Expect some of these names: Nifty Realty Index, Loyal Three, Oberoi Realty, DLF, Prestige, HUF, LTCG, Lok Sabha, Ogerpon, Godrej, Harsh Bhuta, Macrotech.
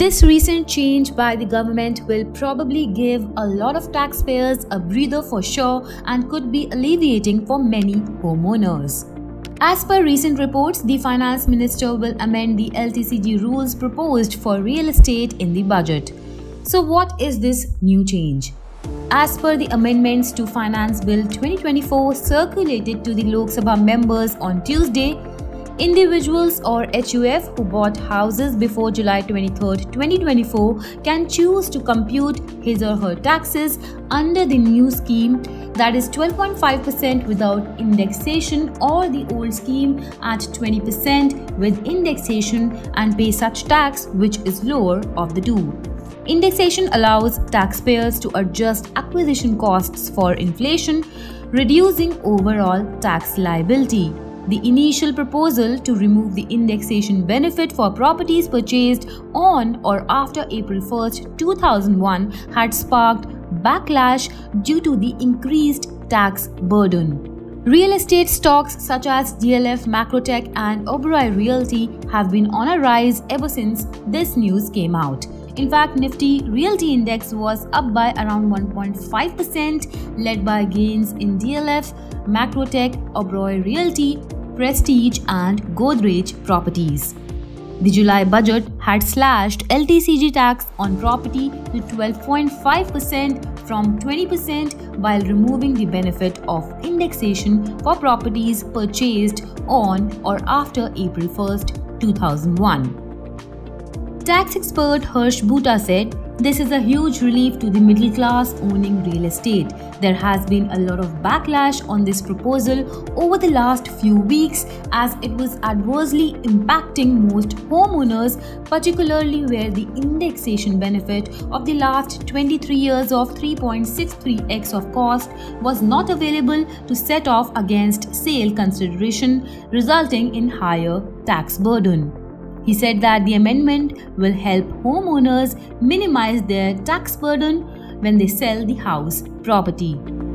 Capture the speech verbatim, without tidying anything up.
This recent change by the government will probably give a lot of taxpayers a breather for sure and could be alleviating for many homeowners. As per recent reports, the finance minister will amend the L T C G rules proposed for real estate in the budget. So what is this new change? As per the amendments to Finance Bill twenty twenty-four circulated to the Lok Sabha members on Tuesday, individuals or H U F who bought houses before July twenty-third, twenty twenty-four can choose to compute his or her taxes under the new scheme, that is twelve point five percent without indexation, or the old scheme at twenty percent with indexation, and pay such tax which is lower of the two. Indexation allows taxpayers to adjust acquisition costs for inflation, reducing overall tax liability. The initial proposal to remove the indexation benefit for properties purchased on or after April first, two thousand one had sparked backlash due to the increased tax burden. Real estate stocks such as D L F, Macrotech and Oberoi Realty have been on a rise ever since this news came out. In fact, Nifty Realty Index was up by around one point five percent, led by gains in D L F, Macrotech, Oberoi Realty, Prestige and Godrej properties. The July budget had slashed L T C G tax on property to twelve point five percent from twenty percent, while removing the benefit of indexation for properties purchased on or after April first, two thousand one. Tax expert Harsh Bhuta said, "This is a huge relief to the middle class owning real estate. There has been a lot of backlash on this proposal over the last few weeks, as it was adversely impacting most homeowners, particularly where the indexation benefit of the last twenty-three years of three point six three x of cost was not available to set off against sale consideration, resulting in higher tax burden." He said that the amendment will help homeowners minimize their tax burden when they sell the house property.